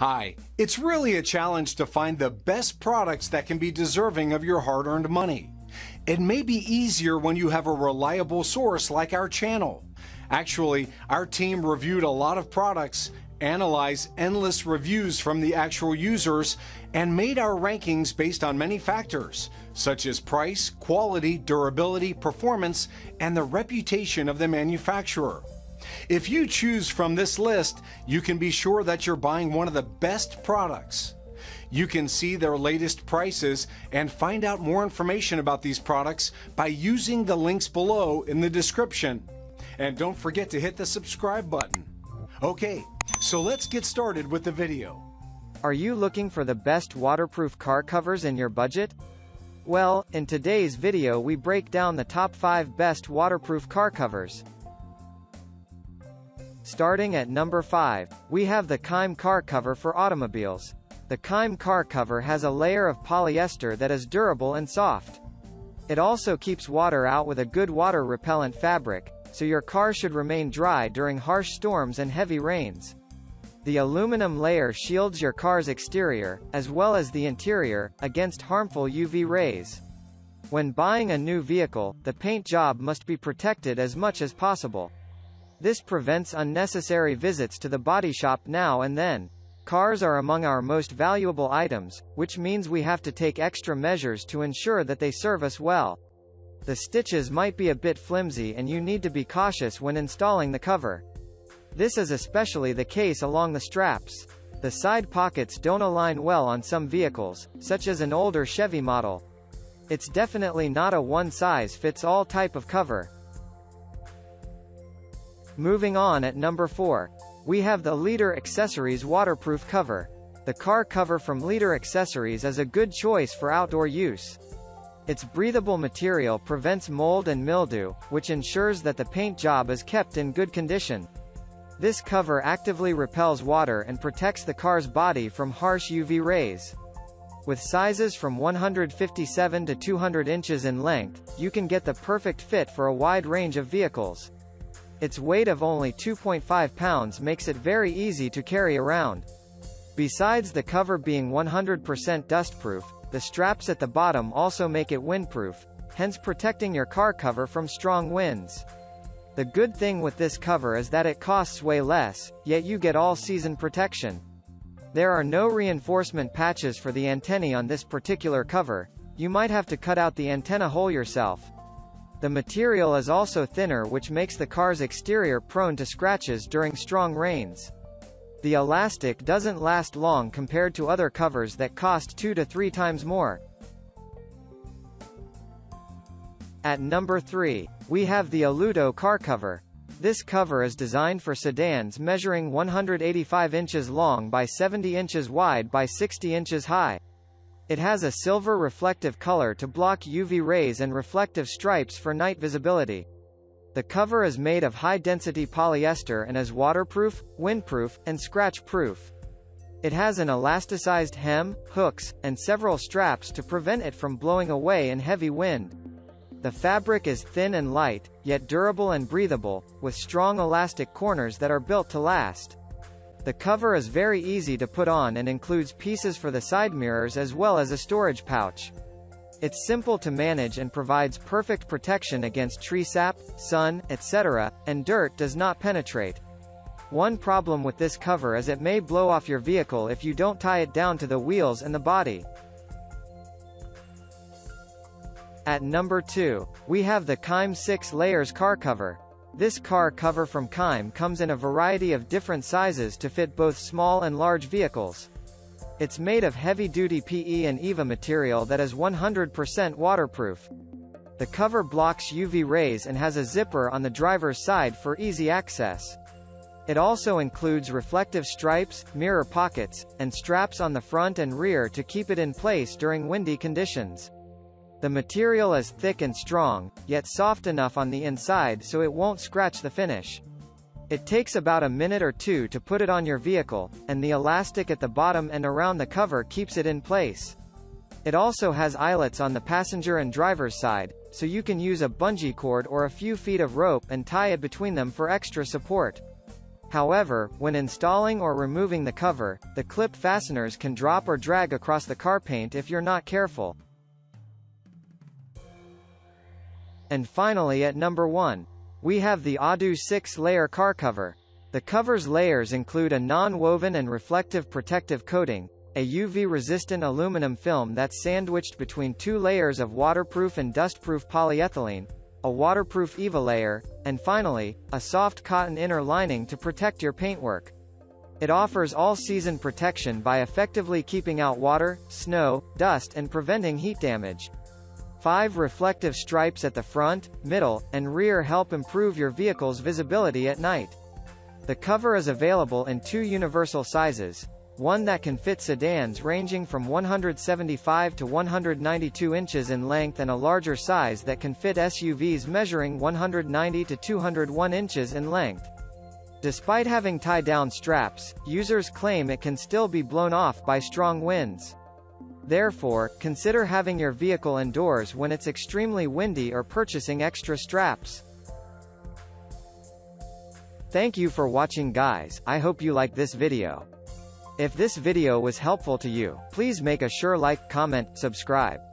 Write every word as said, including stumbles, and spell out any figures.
Hi, it's really a challenge to find the best products that can be deserving of your hard-earned money. It may be easier when you have a reliable source like our channel. Actually, our team reviewed a lot of products, analyzed endless reviews from the actual users, and made our rankings based on many factors, such as price, quality, durability, performance, and the reputation of the manufacturer. If you choose from this list, you can be sure that you're buying one of the best products. You can see their latest prices and find out more information about these products by using the links below in the description. And don't forget to hit the subscribe button. Okay, so let's get started with the video. Are you looking for the best waterproof car covers in your budget? Well, in today's video we break down the top five best waterproof car covers. Starting at number five, we have the Kayme car cover for automobiles. The Kayme car cover has a layer of polyester that is durable and soft. It also keeps water out with a good water-repellent fabric, so your car should remain dry during harsh storms and heavy rains. The aluminum layer shields your car's exterior, as well as the interior, against harmful U V rays. When buying a new vehicle, the paint job must be protected as much as possible. This prevents unnecessary visits to the body shop now and then. Cars are among our most valuable items, which means we have to take extra measures to ensure that they serve us well. The stitches might be a bit flimsy and you need to be cautious when installing the cover. This is especially the case along the straps. The side pockets don't align well on some vehicles, such as an older Chevy model. It's definitely not a one-size-fits-all type of cover. Moving on at number four, we have the Leader Accessories waterproof cover. The car cover from Leader Accessories is a good choice for outdoor use. Its breathable material prevents mold and mildew, which ensures that the paint job is kept in good condition. This cover actively repels water and protects the car's body from harsh U V rays. With sizes from one hundred fifty-seven to two hundred inches in length, you can get the perfect fit for a wide range of vehicles. Its weight of only two point five pounds makes it very easy to carry around. Besides the cover being one hundred percent dustproof, the straps at the bottom also make it windproof, hence protecting your car cover from strong winds. The good thing with this cover is that it costs way less, yet you get all-season protection. There are no reinforcement patches for the antennae on this particular cover. You might have to cut out the antenna hole yourself. The material is also thinner, which makes the car's exterior prone to scratches during strong rains. The elastic doesn't last long compared to other covers that cost two to three times more. At number three, we have the Eluto car cover. This cover is designed for sedans measuring one hundred eighty-five inches long by seventy inches wide by sixty inches high. It has a silver reflective color to block U V rays and reflective stripes for night visibility. The cover is made of high-density polyester and is waterproof, windproof, and scratch-proof. It has an elasticized hem, hooks, and several straps to prevent it from blowing away in heavy wind. The fabric is thin and light, yet durable and breathable, with strong elastic corners that are built to last. The cover is very easy to put on and includes pieces for the side mirrors as well as a storage pouch. It's simple to manage and provides perfect protection against tree sap, sun, et cetera, and dirt does not penetrate. One problem with this cover is it may blow off your vehicle if you don't tie it down to the wheels and the body. At number two, we have the Kayme six layers car cover. This car cover from Kayme comes in a variety of different sizes to fit both small and large vehicles. It's made of heavy-duty P E and E V A material that is one hundred percent waterproof. The cover blocks U V rays and has a zipper on the driver's side for easy access. It also includes reflective stripes, mirror pockets, and straps on the front and rear to keep it in place during windy conditions. The material is thick and strong, yet soft enough on the inside so it won't scratch the finish. It takes about a minute or two to put it on your vehicle, and the elastic at the bottom and around the cover keeps it in place. It also has eyelets on the passenger and driver's side, so you can use a bungee cord or a few feet of rope and tie it between them for extra support. However, when installing or removing the cover, the clip fasteners can drop or drag across the car paint if you're not careful. And finally, at number one, we have the Audew six layer car cover. The cover's layers include a non-woven and reflective protective coating, a U V-resistant aluminum film that's sandwiched between two layers of waterproof and dustproof polyethylene, a waterproof EVA layer, and finally, a soft cotton inner lining to protect your paintwork. It offers all-season protection by effectively keeping out water, snow, dust and preventing heat damage. Five reflective stripes at the front, middle, and rear help improve your vehicle's visibility at night. The cover is available in two universal sizes, one that can fit sedans ranging from one hundred seventy-five to one hundred ninety-two inches in length and a larger size that can fit S U Vs measuring one hundred ninety to two hundred one inches in length. Despite having tie-down straps, users claim it can still be blown off by strong winds. Therefore, consider having your vehicle indoors when it's extremely windy or purchasing extra straps. Thank you for watching, guys. I hope you like this video. If this video was helpful to you, please make a sure like, comment, subscribe.